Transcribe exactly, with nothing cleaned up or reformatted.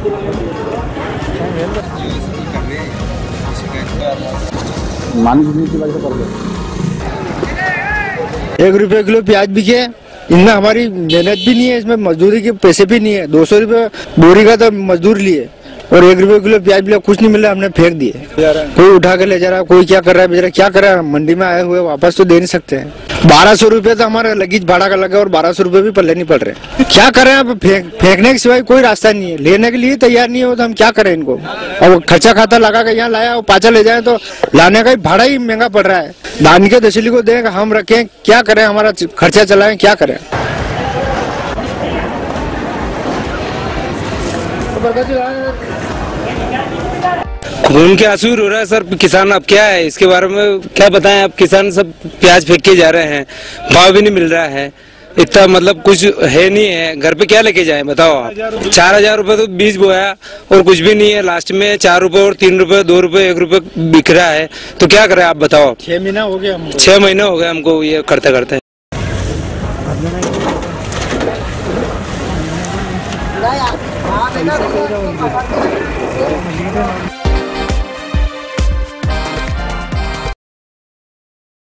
एक रुपये किलो प्याज बिके, इतना हमारी मेहनत भी नहीं है, इसमें मजदूरी के पैसे भी नहीं है। दो सौ रुपये बोरी का तो मजदूर लिए और एक रुपये किलो प्याज मिला, कुछ नहीं मिला, हमने फेंक दिए। कोई उठा कर ले जा रहा, कोई क्या कर रहा है बेचारा, क्या कर रहा है। मंडी में आए हुए वापस तो दे नहीं सकते हैं। बारह सौ रुपये तो हमारा लगेज भाड़ा का लगा और बारह सौ रुपये भी पल्ले नहीं पड़ रहे। क्या कर रहे हैं अब, फेंकने के सिवाय कोई रास्ता नहीं है। लेने के लिए तैयार नहीं हो तो हम क्या करें इनको। और खर्चा खाता लगा के यहाँ लाया और पाचा ले जाए तो लाने का ही भाड़ा ही महंगा पड़ रहा है। धान के दशली को दें, हम रखें, क्या करें, हमारा खर्चा चलाएं, क्या करें। खून के आंसू रो रहा है सर किसान। अब क्या है इसके बारे में क्या बताएं। अब किसान सब प्याज फेंक के जा रहे हैं, भाव भी नहीं मिल रहा है, इतना मतलब कुछ है नहीं है। घर पे क्या लेके जाएं बताओ आप। चार हजार रूपये तो बीज बोया और कुछ भी नहीं है। लास्ट में चार रुपए और तीन रुपए, दो रुपए, एक रुपए बिक रहा है, तो क्या करें आप बताओ। छह महीना हो गया, छह महीना हो गया हमको ये करते करते।